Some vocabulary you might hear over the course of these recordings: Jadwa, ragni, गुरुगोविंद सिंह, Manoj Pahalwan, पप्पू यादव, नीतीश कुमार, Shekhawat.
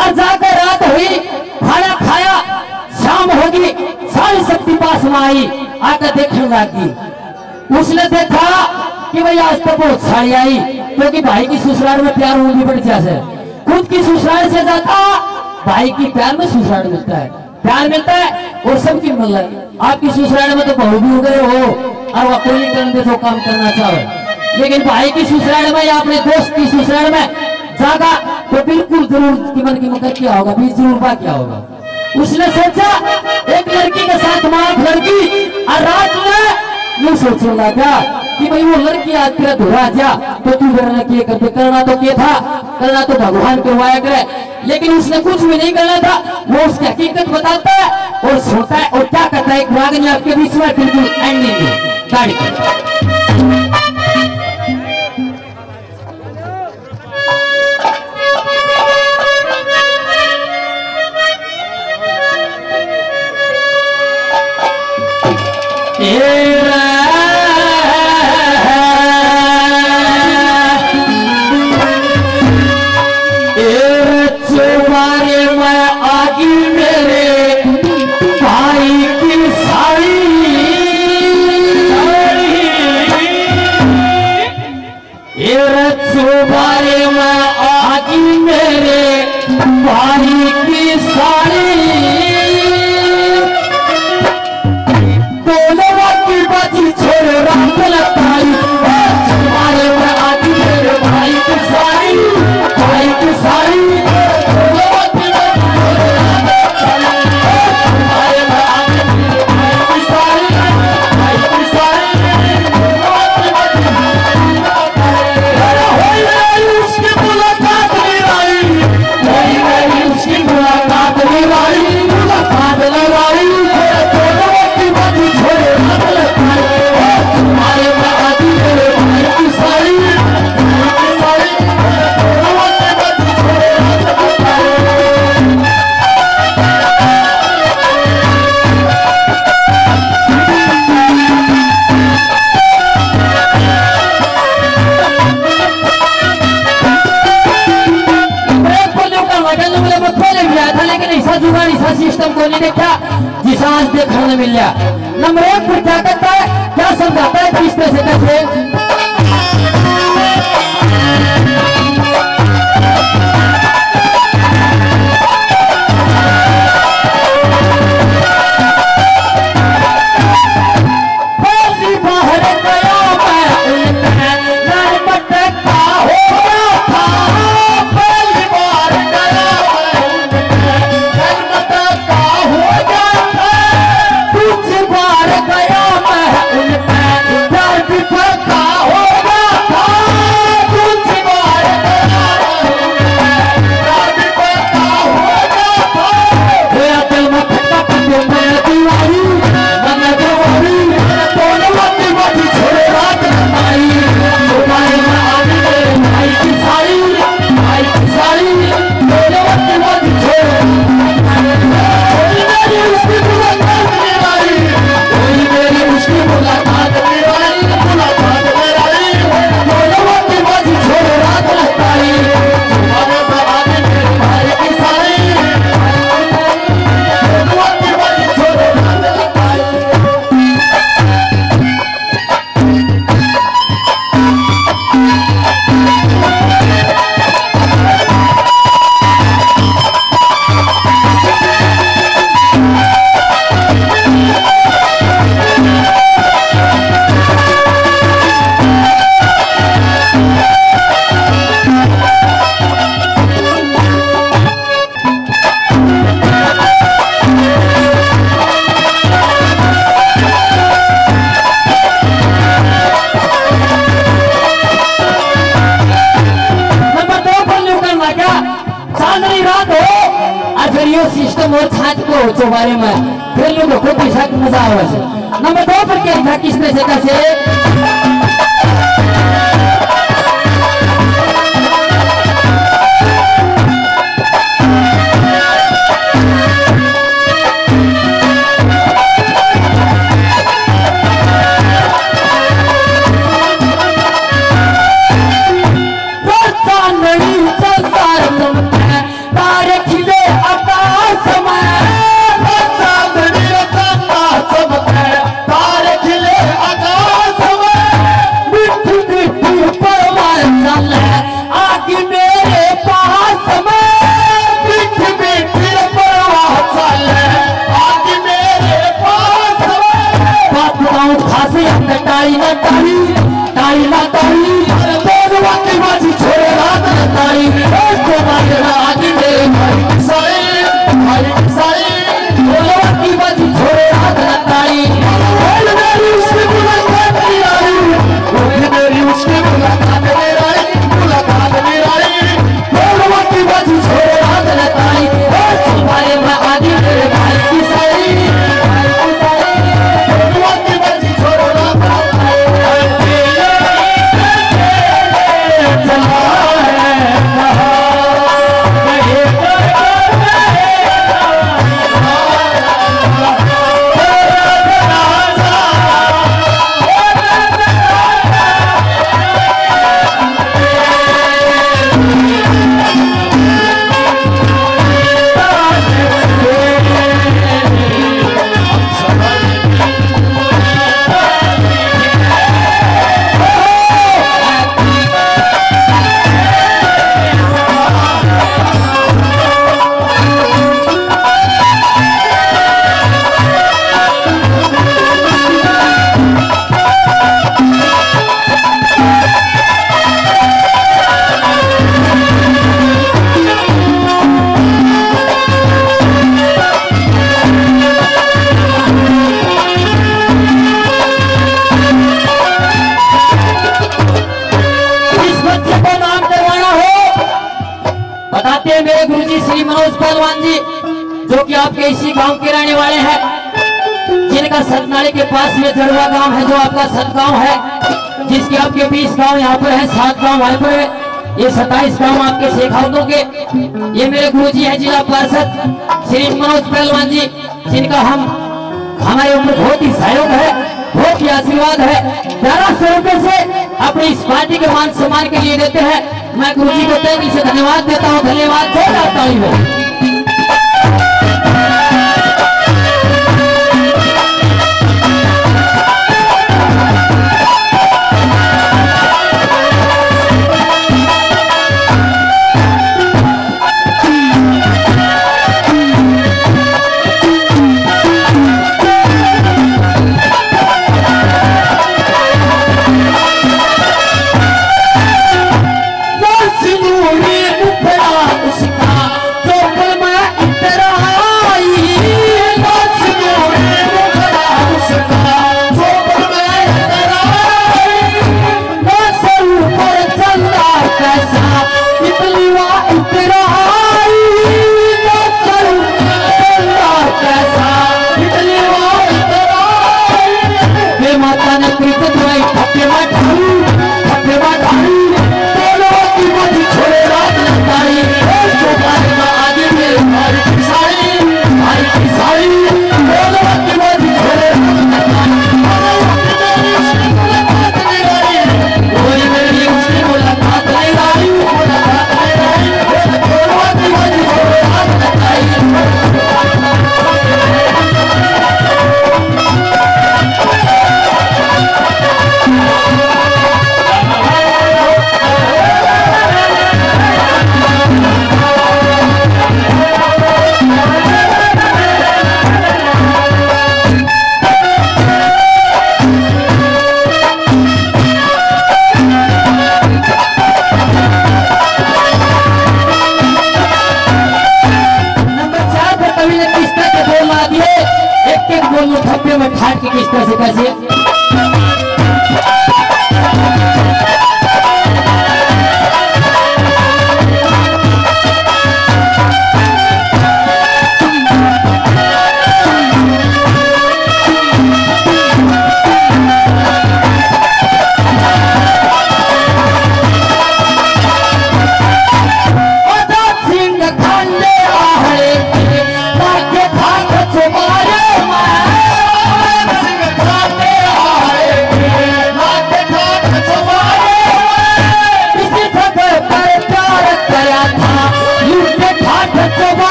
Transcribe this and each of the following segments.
और जाकर रात हुई, खाना खाया, शाम होगी, सारी शक्ति पास में आई, आकर देखने लगी। उसने देखा कि भाई आज तो बहुत साड़ी आई, क्योंकि भाई की ससुराल में प्यार होगी बढ़िया से। खुद की ससुराल से जाता, भाई की प्यार में ससुराल मिलता है, प्यार मिलता है और सबकी मल्लत। आपकी ससुराल में तो बहू भी हो गए हो और वह कोई नहीं करने जो काम करना चाहे, लेकिन भाई की ससुराल में या अपने दोस्त की ससुराल में जागा तो बिल्कुल जरूर कीमत की मदद क्या होगा, 20 रुपया क्या होगा। उसने सोचा एक लड़की के साथ माफ लड़की, और रात में ये सोचने लगा कि भाई वो लड़की आज तेरा धोरा जा तो तू करना किए करते, करना तो क्या था, करना तो भगवान के हुआ करे, लेकिन उसने कुछ भी नहीं करना था। वो उसकी हकीकत बताता है और सोता है और क्या करता है, एक रागनी आपके बीच में बिल्कुल एंडिंग गाड़ी। बड़ी सरकार तुम है तारक ले आकाश में चांदनी का सब है तारक ले आकाश में मिठी मिठी परवार चल है आगे मेरे पास में मिठी मिठी परवार चल है आगे मेरे पास में बातों खासी हमने ताई ना ताई वाकी बाजी छोड़े रात ताई को मारना आज दे भाई साई बोलो वाकी बाजी छोड़े रात ताई बोल मेरी उसकी मुलाकात में आई बोल मेरी उसकी मुलाकात में आई मुलाकात में आई बोलो वाकी बाजी छोड़े रात ताई को मारना आज दे भाई साई मनोज पहलवान जी जो कि आपके इसी गांव के रहने वाले हैं, जिनका सतनाली के पास में जड़वा गांव है, जो आपका सत गांव है, जिसके आपके 20 गांव यहाँ पर है, 7 गांव वहाँ पर है, ये 27 गांव आपके शेखावतों के। ये मेरे गुरुजी हैं जिला पार्षद श्री मनोज पहलवान जी, जिनका हम हमारे ऊपर बहुत ही सहयोग है, बहुत ही आशीर्वाद है। 1200 रुपए से अपनी इस पार्टी के मान सम्मान के लिए देते हैं। मैं गुरु जी को तहे दिल से धन्यवाद देता हूँ। धन्यवाद बहुत आता हूँ।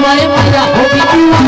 तुम्हारे पैदा होगी।